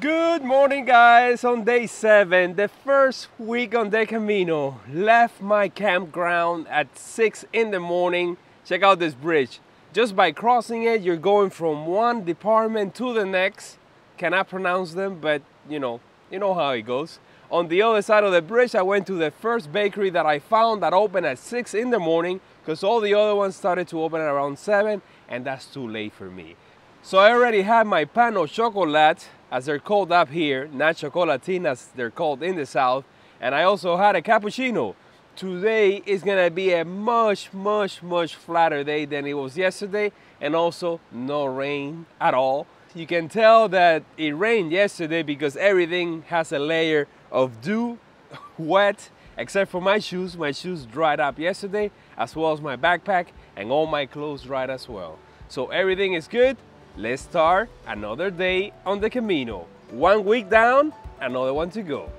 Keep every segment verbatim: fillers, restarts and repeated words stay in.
Good morning, guys. On day seven, the first week on the Camino, left my campground at six in the morning. Check out this bridge. Just by crossing it, you're going from one department to the next. Cannot pronounce them, but you know, you know how it goes. On the other side of the bridge, I went to the first bakery that I found that opened at six in the morning, because all the other ones started to open at around seven, and that's too late for me. So I already had my pan au chocolat, as they're called up here, not chocolatinas, they're called in the South. And I also had a cappuccino. Today is gonna be a much, much, much flatter day than it was yesterday, and also no rain at all. You can tell that it rained yesterday because everything has a layer of dew, wet, except for my shoes. My shoes dried up yesterday, as well as my backpack, and all my clothes dried as well. So everything is good. Let's start another day on the Camino. One week down, another one to go.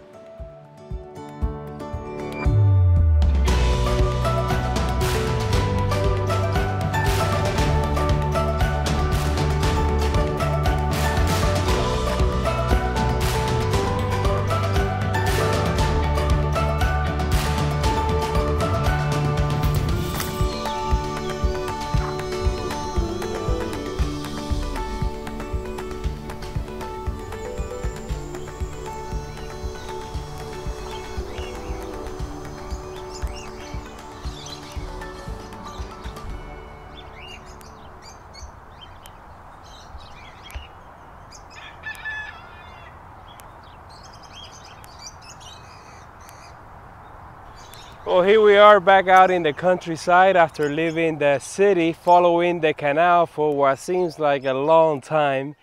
Well, here we are back out in the countryside after leaving the city, following the canal for what seems like a long time,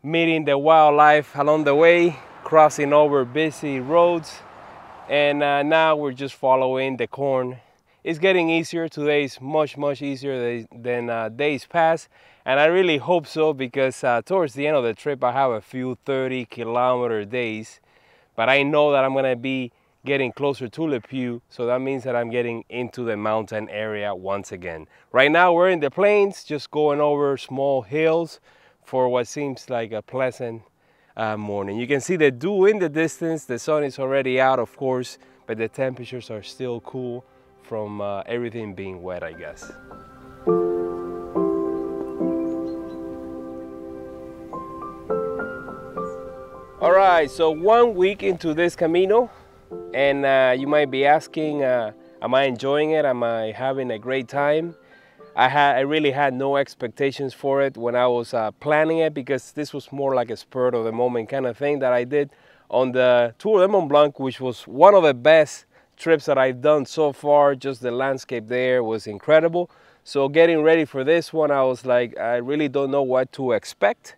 meeting the wildlife along the way, crossing over busy roads, and uh, now we're just following the corn. It's getting easier. Today is much, much easier than uh, days past, and I really hope so, because uh, towards the end of the trip I have a few thirty kilometer days, but I know that I'm gonna be getting closer to Le Puy, so that means that I'm getting into the mountain area once again. Right now we're in the plains, just going over small hills for what seems like a pleasant uh, morning. You can see the dew in the distance. The sun is already out, of course, but the temperatures are still cool from uh, everything being wet, I guess. All right, so one week into this Camino, and uh, you might be asking, uh, am I enjoying it? Am I having a great time? I, ha I really had no expectations for it when I was uh, planning it, because this was more like a spur of the moment kind of thing that I did on the Tour de Mont Blanc, which was one of the best trips that I've done so far. Just the landscape there was incredible. So getting ready for this one, I was like, I really don't know what to expect.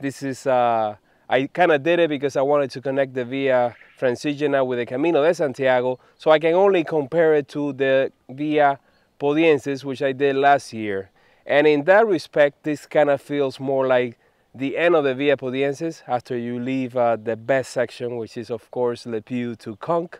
This is... Uh, I kind of did it because I wanted to connect the Via Francigena with the Camino de Santiago, so I can only compare it to the Via Podiensis, which I did last year. And in that respect, this kind of feels more like the end of the Via Podiensis, after you leave uh, the best section, which is, of course, Le Puy to Conques.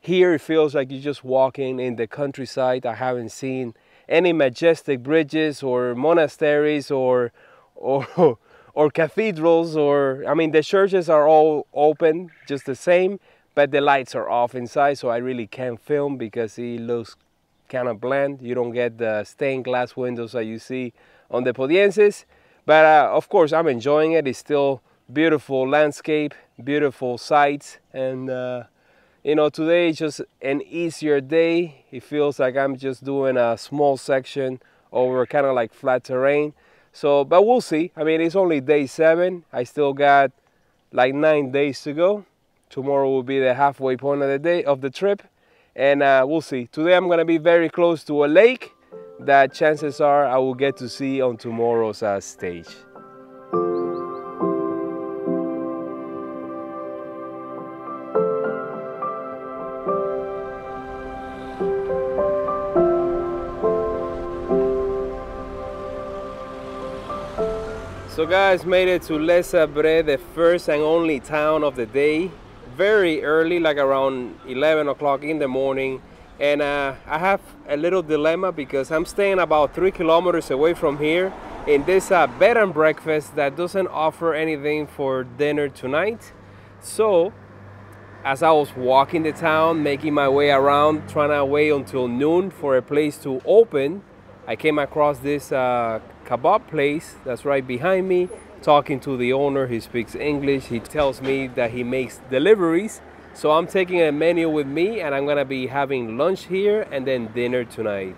Here it feels like you're just walking in the countryside. I haven't seen any majestic bridges or monasteries or... or or cathedrals, or, I mean, the churches are all open just the same, but the lights are off inside, so I really can't film because it looks kind of bland. You don't get the stained glass windows that you see on the Podiensis, but uh, of course I'm enjoying it. It's still beautiful landscape, beautiful sights, and uh, you know, today is just an easier day. It feels like I'm just doing a small section over kind of like flat terrain. So, but we'll see. I mean, it's only day seven. I still got like nine days to go. Tomorrow will be the halfway point of the day of the trip, and uh, we'll see. Today I'm gonna be very close to a lake that chances are I will get to see on tomorrow's uh, stage. So guys, made it to Les Abrets, the first and only town of the day, very early, like around eleven o'clock in the morning. And uh, I have a little dilemma because I'm staying about three kilometers away from here, in this uh, bed and breakfast that doesn't offer anything for dinner tonight. So as I was walking the town, making my way around, trying to wait until noon for a place to open, I came across this uh, kebab place that's right behind me. Talking to the owner, he speaks English, he tells me that he makes deliveries, so I'm taking a menu with me and I'm gonna be having lunch here and then dinner tonight,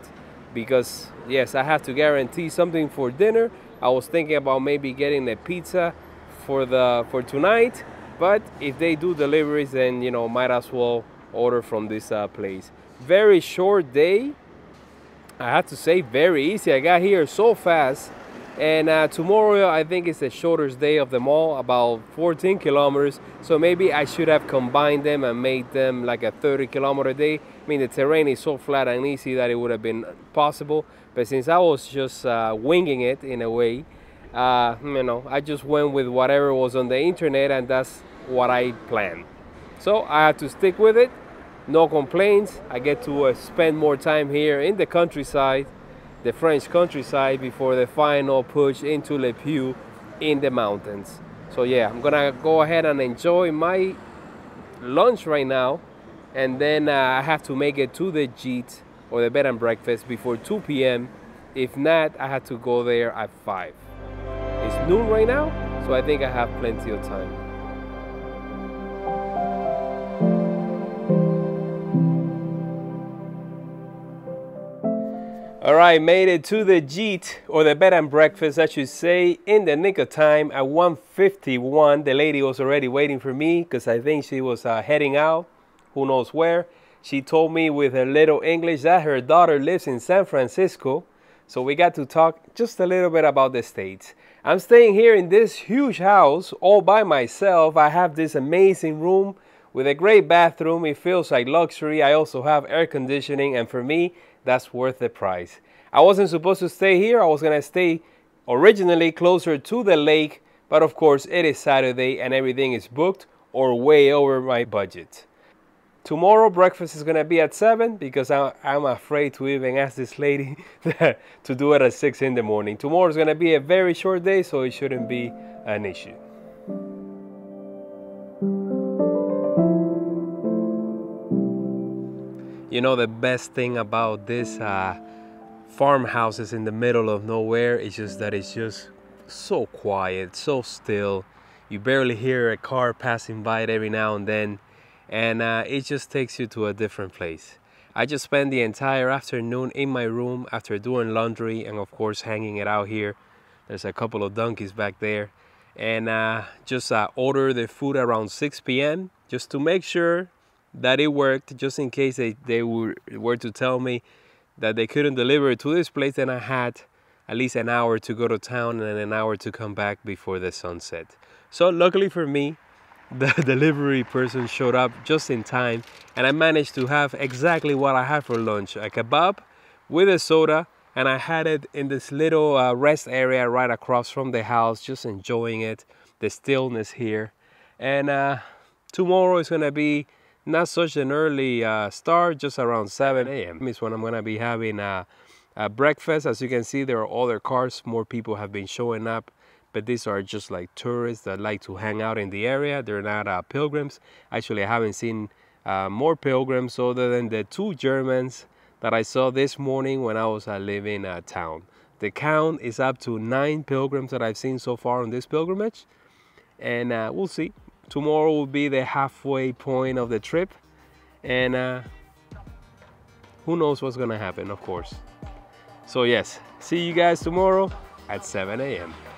because yes, I have to guarantee something for dinner. I was thinking about maybe getting a pizza for the for tonight, but if they do deliveries, then you know, might as well order from this uh, place. Very short day, I have to say, very easy. I got here so fast. And uh, tomorrow I think it's the shortest day of them all, about fourteen kilometers, so maybe I should have combined them and made them like a thirty kilometer day. I mean, the terrain is so flat and easy that it would have been possible, but since I was just uh, winging it in a way, uh, you know, I just went with whatever was on the internet, and that's what I planned, so I had to stick with it. No complaints. I get to uh, spend more time here in the countryside, the French countryside, before the final push into Le Puy in the mountains. So yeah, I'm gonna go ahead and enjoy my lunch right now, and then uh, I have to make it to the gîte or the bed and breakfast before two P M If not, I have to go there at five. It's noon right now, so I think I have plenty of time. All right, made it to the gîte, or the bed and breakfast, I should say, in the nick of time at one fifty-one. The lady was already waiting for me because I think she was uh, heading out, who knows where. She told me with her little English that her daughter lives in San Francisco. So we got to talk just a little bit about the States. I'm staying here in this huge house all by myself. I have this amazing room with a great bathroom. It feels like luxury. I also have air conditioning, and for me, that's worth the price. I wasn't supposed to stay here. I was gonna stay originally closer to the lake, but of course it is Saturday and everything is booked or way over my budget. Tomorrow breakfast is gonna be at seven, because I, I'm afraid to even ask this lady to do it at six in the morning. Tomorrow is gonna be a very short day, so it shouldn't be an issue. You know, the best thing about this uh, farmhouses in the middle of nowhere is just that it's just so quiet, so still. You barely hear a car passing by it every now and then, and uh, it just takes you to a different place. I just spent the entire afternoon in my room after doing laundry and of course hanging it out here. There's a couple of donkeys back there, and uh, just uh, order the food around six P M just to make sure that it worked, just in case they, they were, were to tell me that they couldn't deliver it to this place. Then I had at least an hour to go to town and an hour to come back before the sunset. So luckily for me, the delivery person showed up just in time, and I managed to have exactly what I had for lunch, a kebab with a soda, and I had it in this little uh, rest area right across from the house, just enjoying it, the stillness here. And uh, tomorrow is gonna be not such an early uh, start, just around seven A M is when I'm gonna be having a, a breakfast. As you can see, there are other cars, more people have been showing up, but these are just like tourists that like to hang out in the area. They're not uh, pilgrims. Actually, I haven't seen uh, more pilgrims other than the two Germans that I saw this morning when I was uh, leaving uh, town. The count is up to nine pilgrims that I've seen so far on this pilgrimage, and uh, we'll see. Tomorrow will be the halfway point of the trip, and uh, who knows what's gonna happen, of course. So yes, see you guys tomorrow at seven A M